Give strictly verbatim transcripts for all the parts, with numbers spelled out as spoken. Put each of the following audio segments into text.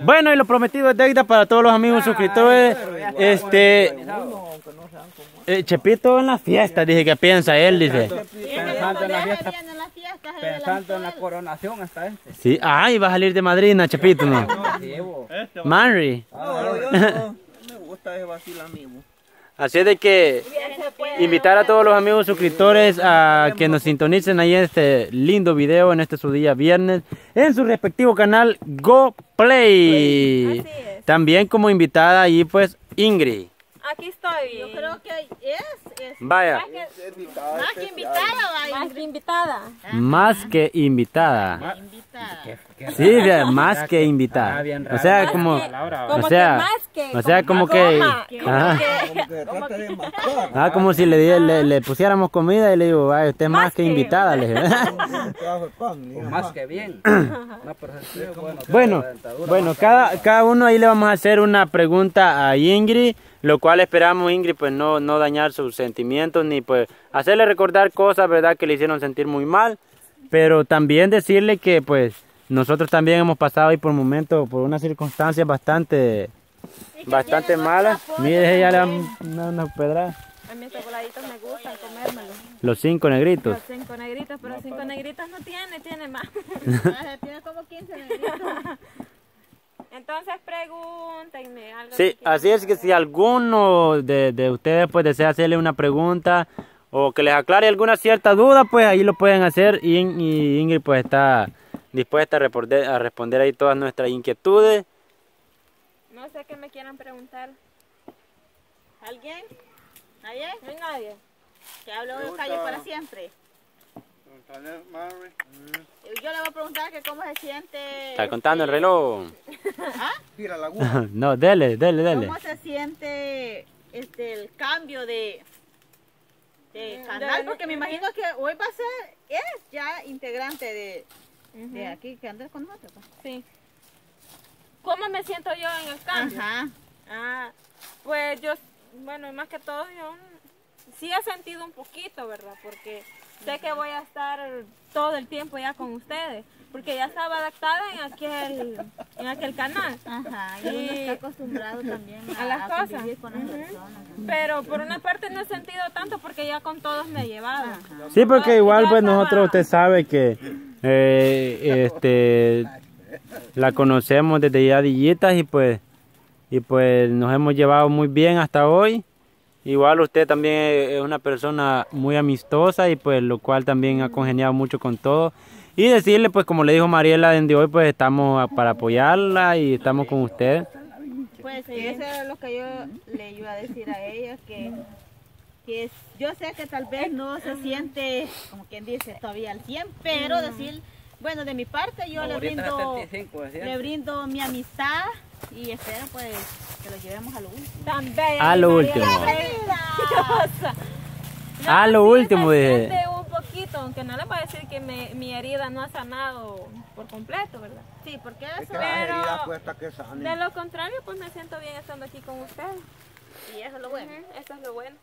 Bueno, y lo prometido es deuda para todos los amigos suscriptores. Este eh, Chepito en la fiesta, dice que piensa él, dice. Pensando en la fiesta, pensando en la coronación hasta este. Sí, ah, y va a salir de madrina, Chepito, ¿no? Mauri. Me gusta ese vacilo, amigo. Así es de que invitar a todos los amigos suscriptores a que nos sintonicen ahí en este lindo video, en este su día viernes, en su respectivo canal GoPlay. También como invitada ahí pues Ingrid. Aquí estoy. Yo creo que es, es vaya. Más que invitada. Más que invitada. Más que invitada. Sí, más que invitada. O sea, como, o sea, o sea, como que, ah, como si le, le, le pusiéramos comida y le digo, ay, usted es más que invitada, le digo. Más que bien. Bueno, bueno, cada, cada uno ahí le vamos a hacer una pregunta a Ingrid, lo cual esperamos, Ingrid, pues no, no dañar sus sentimientos ni pues hacerle recordar cosas, verdad, que le hicieron sentir muy mal, pero también decirle que pues nosotros también hemos pasado ahí por momentos, por unas circunstancias bastante, bastante malas. Mire, ella le dan unas pedradas. A mis chocoladitos me gustan comérmelos. Los cinco negritos. Los cinco negritos, pero cinco negritos no tiene, tiene más. Tiene como quince negritos. Entonces pregúntenme algo. Sí, así es que si alguno de, de ustedes pues desea hacerle una pregunta o que les aclare alguna cierta duda, pues ahí lo pueden hacer y, y Ingrid pues está dispuesta a responder, a responder ahí todas nuestras inquietudes. No sé qué me quieran preguntar. ¿Alguien? ¿Nadie? No hay nadie. Que hablo de calle para siempre. Yo le voy a preguntar que cómo se siente. Está contando el reloj. ¿Ah? Mira la aguja. No, dele, dele, dele. ¿Cómo se siente este el cambio de, de canal? Porque me imagino que hoy va a ser, eres ya integrante de, uh-huh. de aquí, que andas con nosotros. Sí. ¿Cómo me siento yo en el cambio? Ajá. Ah, pues yo, bueno, más que todo, yo sí he sentido un poquito, ¿verdad? Porque sé que voy a estar todo el tiempo ya con ustedes, porque ya estaba adaptada en aquel, en aquel canal. Ajá, y uno está acostumbrado también a, a las a cosas. Con las uh-huh. personas, ¿no? Pero por una parte no he sentido tanto porque ya con todos me he llevado. Ajá. Sí, porque igual pues estaba... nosotros, usted sabe que eh, este la conocemos desde ya dillitas y pues y pues nos hemos llevado muy bien hasta hoy. Igual usted también es una persona muy amistosa y pues lo cual también ha congeniado mucho con todo. Y decirle pues como le dijo Mariela desde hoy pues estamos para apoyarla y estamos con usted. Pues eso es lo que yo le iba a decir a ella, que, que yo sé que tal vez no se siente como quien dice todavía al cien, pero decir, bueno, de mi parte yo le brindo, le brindo mi amistad y espero pues que lo llevemos a lo último. Tan bella, a lo último. A lo último, dije. Un poquito, aunque no les voy a decir que me, mi herida no ha sanado por completo, ¿verdad? Sí, porque eso. Es que pero de lo contrario, pues me siento bien estando aquí con ustedes. Y eso es lo bueno. Uh-huh. Eso es lo bueno.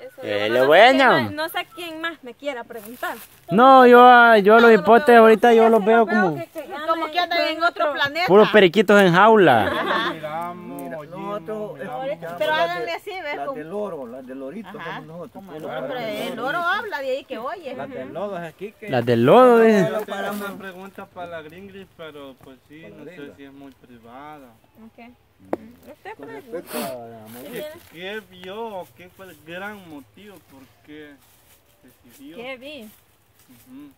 Eso es lo, lo bueno. Sé más, no sé quién más me quiera preguntar. No, yo, yo no, los hipotes lo ahorita yo los veo, lo veo como... Que, que, como que andan en otro planeta. Puros periquitos en jaula. Miramos, Mira, nosotros, miramos, pero háganle así, ¿ves? Las del oro, las del lorito como nosotros. Como el oro, pero el oro habla de ahí que oye. Las del lodo es aquí que... Las del lodo es... Yo tengo una pregunta para la Ingrid, pero pues sí, no sé si es muy privada. Ok. ¿Usted pregunta? ¿Qué, ¿Qué vio? ¿Qué fue el gran motivo por qué decidió? ¿Qué vi? Uh-huh.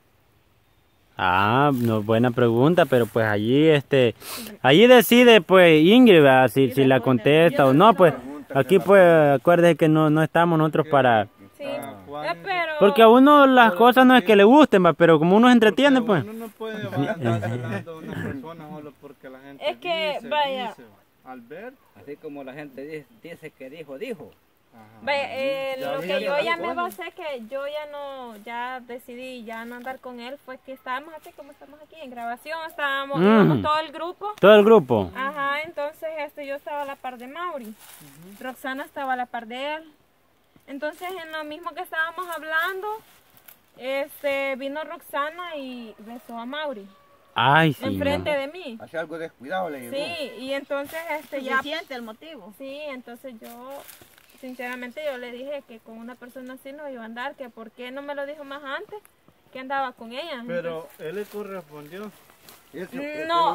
Ah, no, buena pregunta, pero pues allí este, allí decide pues Ingrid, ¿verdad? Si, si la contesta o no, pues aquí pues acuérdese que no, no estamos nosotros para... Sí, pero... Porque a uno las cosas no es que le gusten, ¿verdad? Pero como uno se entretiene pues... Uno no puede andar hablando de una persona solo porque la gente es que dice, vaya... Dice, al ver, así como la gente dice, dice que dijo, dijo. Ajá. Eh, lo que yo ya me basé, que yo ya no, ya decidí ya no andar con él, pues que estábamos así como estamos aquí en grabación, estábamos mm. todo el grupo. Todo el grupo. Ajá, entonces este, yo estaba a la par de Mauri, uh-huh. Roxana estaba a la par de él. Entonces en lo mismo que estábamos hablando, Este, vino Roxana y besó a Mauri. Ay, sí. Enfrente no. de mí. Hace algo descuidado le llegó. Sí, y entonces este ¿Se ya... ¿Se siente el motivo? Sí, entonces yo, sinceramente yo le dije que con una persona así no iba a andar, que por qué no me lo dijo más antes, que andaba con ella. Pero entonces, él le correspondió. Eso, no,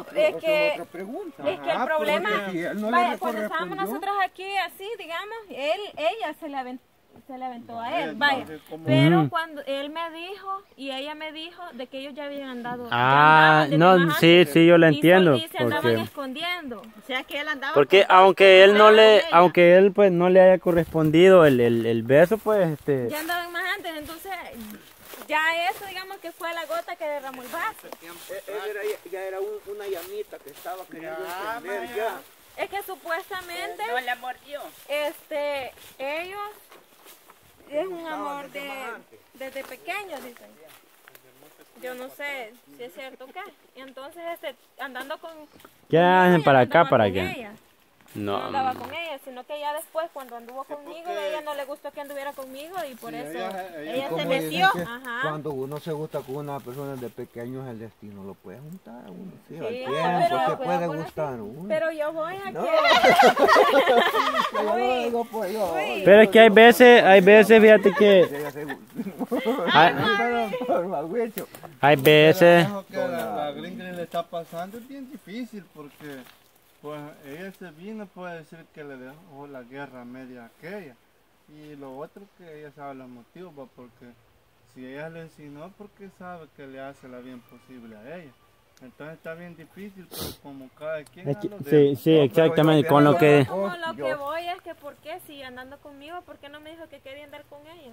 eso es, otro, es que, otra pregunta. Es que el problema, ah, si no vaya, cuando estábamos nosotros aquí así, digamos, él, ella se le aventó, se le aventó no, a él, vaya. Como... Pero mm. cuando él me dijo y ella me dijo de que ellos ya habían andado. Ah, no, sí, sí, yo lo entiendo. Y se andaban okay. escondiendo. O sea que él andaba. Porque aunque él no le, aunque él pues no le haya correspondido el, el, el beso, pues este. Ya andaban más antes, entonces. Ya eso, digamos que fue la gota que derramó el vaso. Él era, ya era un, una llamita que estaba queriendo encender ya. Es que supuestamente... No le mordió. Este, ellos... Es un amor de, desde pequeño, dicen. Yo no sé si es cierto o qué. Y entonces, este, andando con... ¿Qué hacen para acá, para acá? No, no andaba con ella, sino que ya después cuando anduvo conmigo, ella no le gustó que anduviera conmigo y por sí, eso ella, ella, ella se metió. Cuando uno se gusta con una persona de pequeño es el destino, lo puede juntar a uno, sí, sí, al tiempo, pero se puede gustar así, uno. Pero yo voy a no. que... Uy, Uy. Uy. Pero es que hay veces, hay veces, fíjate que... hay, hay veces... Pero la gringa le está pasando es bien difícil porque... Pues ella se vino, puede decir que le dejó la guerra media aquella. Y lo otro que ella sabe los motivos, ¿va? Porque si ella le enseñó, porque sabe que le hace la bien posible a ella. Entonces está bien difícil, pero como cada quien... Es que, sí, sí, no, exactamente, con lo que... Como lo que voy es que ¿por qué sigue andando conmigo? ¿Por qué no me dijo que quería andar con ella?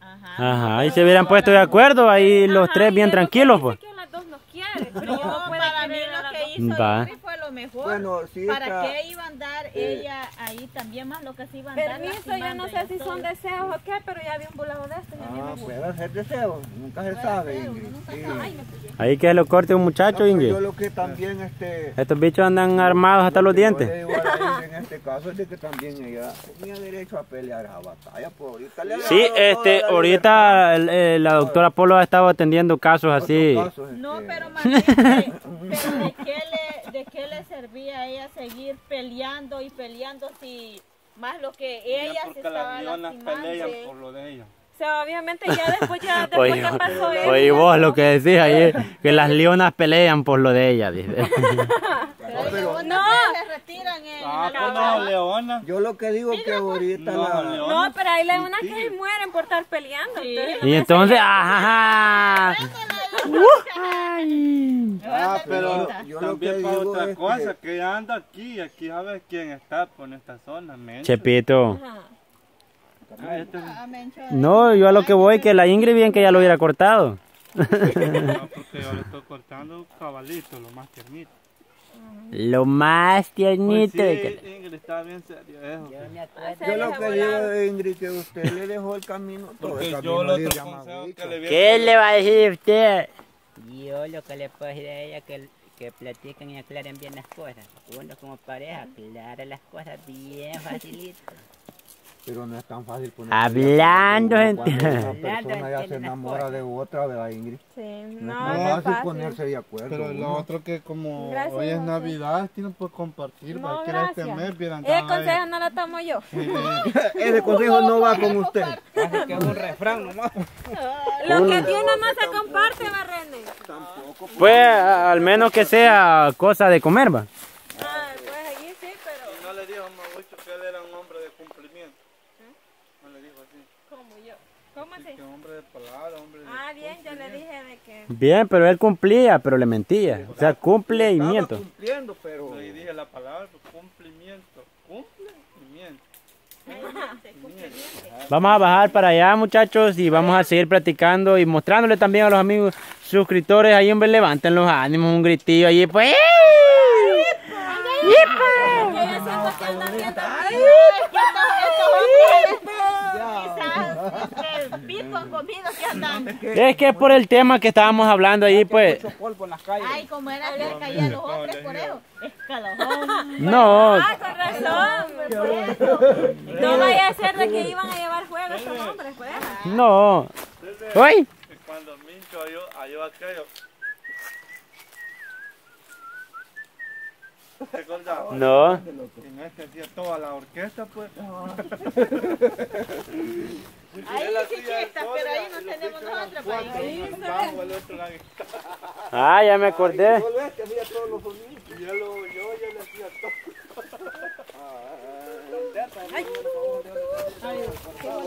Ajá, Ajá y se hubieran puesto de acuerdo ahí los Ajá, tres bien tranquilos, pues. Que las dos nos quieren, pero no, no para mí lo que hizo Ingrid fue lo mejor. Bueno, sí, ¿para está... qué iba a andar eh... ella ahí también más lo que se iba a andar? Permiso, yo no sé si son deseos o qué, pero ya vi un volado de estos. Ah, puede ser deseos, nunca se sabe, ser, Ingrid. Nunca sí. sabe. Ay, me ahí que lo corte un muchacho, no, Ingrid. Yo lo que también, este... Estos bichos andan armados hasta lo los dientes. En este caso es de que también ella tenía derecho a pelear a batalla, pues ahorita le sí, este, ahorita eh, la doctora Polo ha estado atendiendo casos así. No, pero María, pero ¿de qué le, de qué le servía a ella seguir peleando y peleando si más lo que ella se estaba lastimando? Por lo de ella. O sea, obviamente ya después ya después oye, que pasó eso. Oye, vos lo que decís ayer, que las leonas pelean por lo de ella, dice. Pero, no, se retiran en ah, la pues leona. Yo lo que digo que ahorita no, la... No, pero hay leonas sí, que mueren por estar peleando. Sí. Entonces, y entonces, ajá. Ah, pero yo también para otra cosa, que... que anda aquí, aquí sabes quién está por esta zona, Mencho. Chepito. Ajá. Ah, este... No, yo a lo que voy que la Ingrid bien que ya lo hubiera cortado. No, porque yo lo estoy cortando cabalito, lo más tiernito. Lo más tiernito pues sí, que... Ingrid está bien serio eso. Yo, me acuerdo. Yo lo que digo, Ingrid, que usted le dejó el camino todo el camino yo le llamaba, que le ¿qué le va a decir usted? Yo lo que le puedo decir a ella que, que platiquen y aclaren bien las cosas. Uno como pareja aclara las cosas bien facilito. Pero no es tan fácil poner hablando en una persona ya se enamora de otra, ¿verdad, Ingrid? Sí, no, no es fácil ponerse de acuerdo. Pero lo otro que como gracias, hoy es Navidad, tienen por compartir, no, para gracias. Que este mes vieran. Ese consejo no lo tomo yo. Sí. Ese consejo no va con usted. Así que es un refrán nomás. Lo que tiene no se comparte, va, René. Tampoco. Pues al menos que sea cosa de comer, va. Ah, pues allí sí, pero... Y no le dijo Mauricio que él era un hombre de cumplimiento. ¿Cómo así? Hombre de palabra, hombre de ah, bien, yo le dije de que... Bien, pero él cumplía, pero le mentía. Sí, o sea, cumplimiento. Estaba cumpliendo, pero... Le dije la palabra, cumplimiento. Cumplimiento. Cumplimiento. Vamos a bajar para allá, muchachos, y vamos a seguir practicando y mostrándole también a los amigos suscriptores. Ahí, hombre, levanten los ánimos, un gritillo allí, pues... Es que es por el tema que estábamos hablando ahí, pues. Ay, como era que caían los hombres por eso. Escalofón. No. Ah, con razón, por eso. No vaya a ser de que iban a llevar juegos estos hombres, pues. No. Uy. Cuando mincho halló, halló aquello. ¿Te acordabas? No. En este día toda la orquesta, pues. No. Ahí sí fiestas, pero ahí no tenemos nosotros. Ah, ya me acordé. Yo le hacía todos los sonidos. Yo le hacía todo.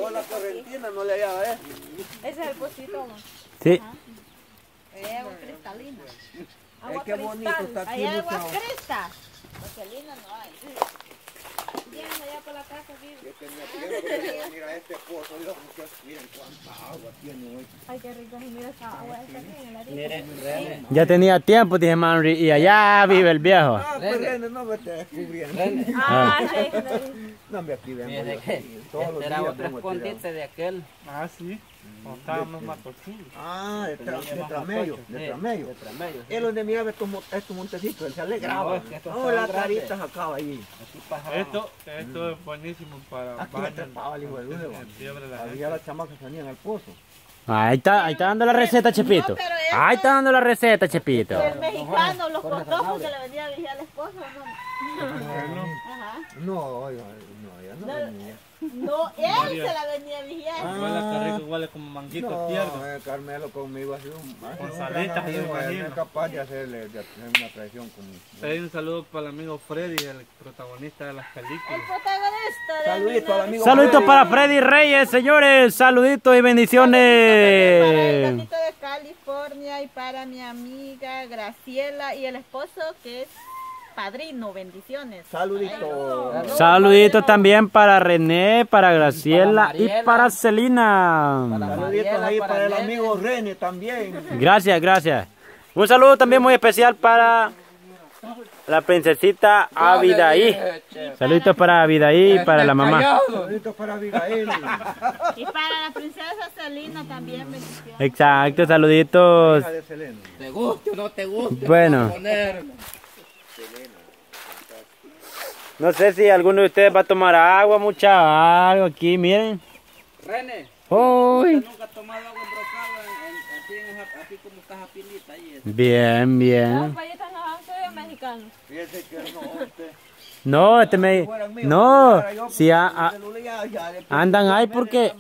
La correntina no le hallaba, ¿eh? Ese es el pocito. Sí. Es agua cristalina. Agua cristal. Hay agua cristal. Celina no hay. Bien, allá por la casa vive. Yo tenía tiempo de venir a este pozo. Miren cuánta agua tiene hoy. Ay, qué rico. Mira esa agua. Miren, ya tenía tiempo, dije Mauri. Y allá vive el viejo. Ah, pues René, no me estés descubriendo. Ah, René. No me aquí vemos. Era otro escondite de aquel. Ah, sí. Estábamos más cortitos. Ah, de Tramello. De Tramello. Es donde miraba estos montecitos. Él se alegraba. No, las caritas acá, ahí. Esto, esto es buenísimo para... Aquí me trepaba el hijo de luz. Había las chamacas que salían al pozo. Ahí está, ahí está dando la receta, Chepito. Ahí está dando la receta, Chepito. El mexicano, los cotojos que le venía a vigilar al esposo, ¿no? No, oiga, no, ya no venía. No, él se la venía a vigilar. Ah, igual como manguito tierno. Carmelo conmigo ha sido un es capaz de hacerle una traición conmigo. Un saludo para el amigo Freddy, el protagonista de las películas. El protagonista. Saludito al amigo. Saludito para Freddy Reyes, señores. Saluditos y bendiciones. Para el gatito de California y para mi amiga Graciela y el esposo que es padrino, bendiciones. Saludito. Saludito también para René, para Graciela y para, y para Celina. Para Mariela, saluditos ahí para, para el amigo René también. Gracias, gracias. Un saludo también muy especial para la princesita Abidaí. Saludos para Abidaí y para la mamá. Saludos para Abidaí. Y para la princesa Celina también. Exacto, saluditos. Te guste o no te guste. Bueno. No sé si alguno de ustedes va a tomar agua, mucha agua aquí, miren. René. Uy. Nunca he tomado agua en Roxana, así como estás a pilita ahí. Bien, bien. Fíjese que no, este... No, este me... No, si a, a, andan ahí porque...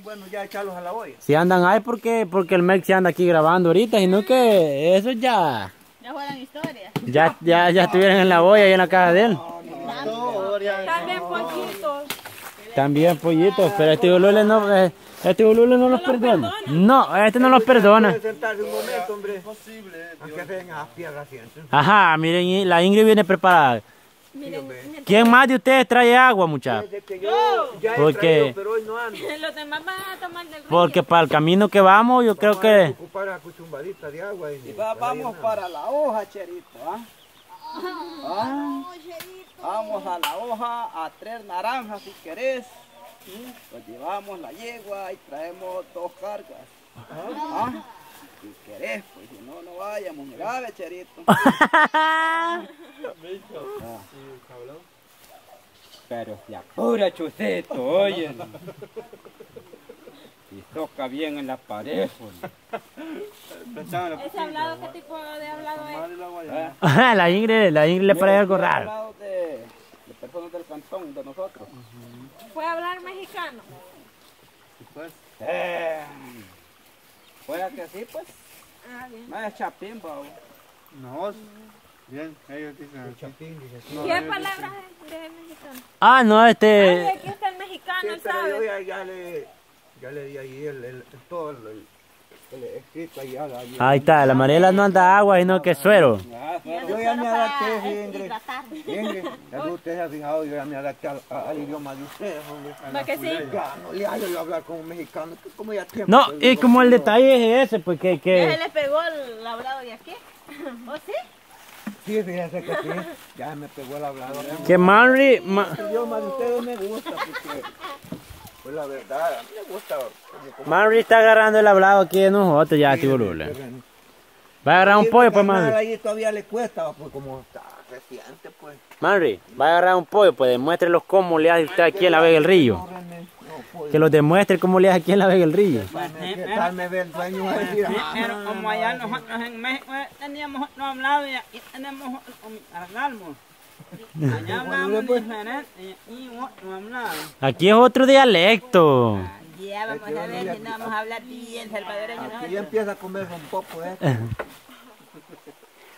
Si andan ahí porque, porque el Mex se anda aquí grabando ahorita, sino que eso ya... Ya fueran historias. Ya, ya, ya estuvieran en la olla y en la casa de él. También pollitos. También pollitos, pero este Ulule no... Eh, Este boludo no los perdona. No, este no los perdona. Ajá, miren, la Ingrid viene preparada. ¿Quién más de ustedes trae agua, muchachos? Porque Porque para el camino que vamos, yo creo que... Vamos para la hoja, Cherito. Vamos a la hoja a tres naranjas si querés. Pues llevamos la yegua y traemos dos cargas. ¿Ah? ¿Ah? Si querés, pues si no, no vayamos. Mira, Becherito. Ah. Pero se apura, Chuceto, oye. Y toca bien en la pared. ¿Ese hablado qué tipo de hablado es? La Ingrid, la Ingrid le parece algo raro. De personas del cantón, de nosotros. Uh-huh. ¿Puede hablar mexicano? Sí, pues. Eh, ¿Puede que sí, pues? Ah, bien. No es chapín, babo. No, bien, ellos dicen el chapín. Dicen, ¿qué no, palabras es de mexicano? Ah, no, este... Aquí está el mexicano, sí, ¿sabes? Yo ya, ya, le, ya le di ahí el, el, el, todo el... el Ahí está, la Mariela no anda agua, sino que suero. Yo ya me adapté, Ingrid. Usted se ha fijado, yo ya me adapté al idioma de ustedes. ¿Para qué sí? No le hallo hablar con un mexicano. No, y como el detalle es ese, pues que... ¿Ya se le pegó el hablado de aquí? ¿O sí? Sí, fíjense que sí, ya me pegó el hablado. Que Mauri... El idioma de ustedes me gusta, porque... Pues la verdad, a mí me gusta. Mauri está agarrando el hablado aquí de nosotros ya, sí, tío Lula. Va a agarrar un pollo, pues, Mauri. Ahí todavía le cuesta, pues, como está reciente, pues. Mauri, va a agarrar un pollo, pues, demuéstrelos cómo le hace usted aquí en la Vega del Río. No, que los demuestre cómo le hace aquí en la Vega del Río. Pero como allá nosotros en México teníamos otro hablado y aquí tenemos argalmos. Allá hablamos diferente y otro hablado. Aquí es otro dialecto. Ya vamos a ver si no vamos a hablar bien salvadoreño. Aquí ya empieza a comer un poco, ¿eh?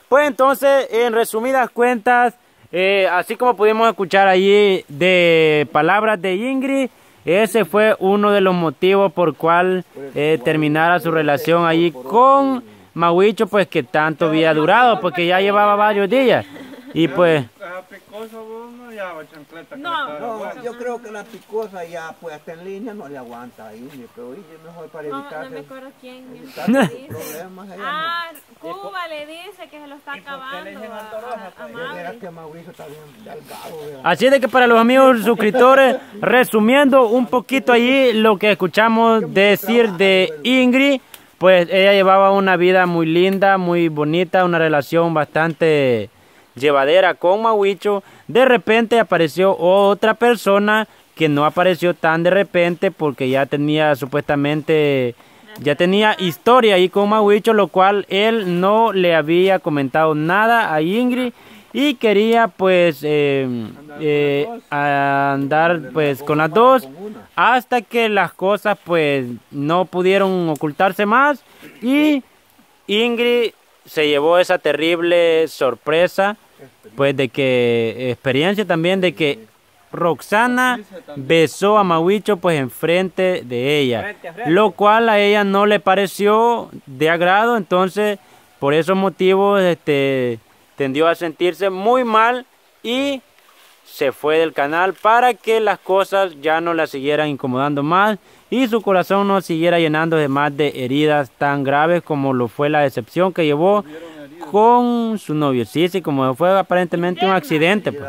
Pues entonces, en resumidas cuentas, eh, así como pudimos escuchar allí de palabras de Ingrid, ese fue uno de los motivos por cual eh, terminara su relación allí con Mauricio, pues que tanto había durado, porque ya llevaba varios días. Y pues... La picosa no llevaba chancleta. No, yo creo que la picosa ya pues hasta en línea no le aguanta a Ingrid, pero Ingrid mejor para evitarse... No, no me acuerdo quién. Dice. Ah, Cuba le dice que se lo está acabando a, a, a Mauri. Así de que para los amigos suscriptores, resumiendo un poquito allí lo que escuchamos decir de Ingrid, pues ella llevaba una vida muy linda, muy bonita, una relación bastante... llevadera con Mauricio. De repente apareció otra persona que no apareció tan de repente porque ya tenía supuestamente ya tenía historia ahí con Mauricio, lo cual él no le había comentado nada a Ingrid y quería pues eh, eh, andar pues con las dos hasta que las cosas pues no pudieron ocultarse más y Ingrid se llevó esa terrible sorpresa, pues de que, experiencia también, de que Roxana besó a Mauricio pues enfrente de ella, lo cual a ella no le pareció de agrado, entonces por esos motivos este, tendió a sentirse muy mal y se fue del canal para que las cosas ya no la siguieran incomodando más y su corazón no siguiera llenando de más de heridas tan graves como lo fue la decepción que llevó con su novio. Sí, sí, como fue aparentemente un accidente. Pues.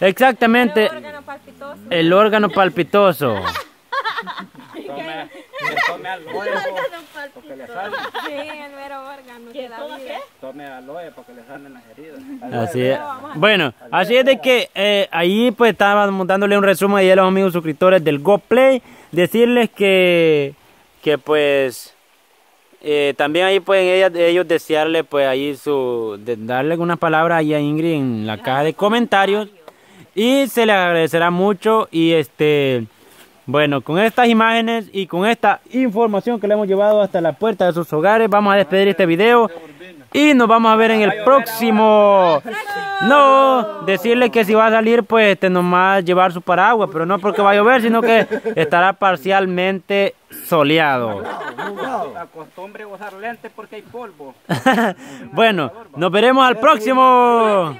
Exactamente. El órgano palpitoso. El órgano palpitoso. Tome aloe porque le salen. Sí, el mero órgano de la vida. Tome aloe porque le salen las heridas. Así es. Bueno, así es de que eh, ahí pues estábamos dándole un resumen ahí a los amigos suscriptores del GoPlay. Decirles que, que pues eh, también ahí pueden ellas, ellos desearle pues ahí su... De, darle algunas palabras ahí a Ingrid en la caja de comentarios. Y se les agradecerá mucho y este... Bueno, con estas imágenes y con esta información que le hemos llevado hasta la puerta de sus hogares, vamos a despedir este video y nos vamos a ver en el próximo. No, decirle que si va a salir, pues este, nomás llevar su paraguas, pero no porque va a llover, sino que estará parcialmente soleado. Acostumbre usar lentes porque hay polvo. Bueno, nos veremos al próximo.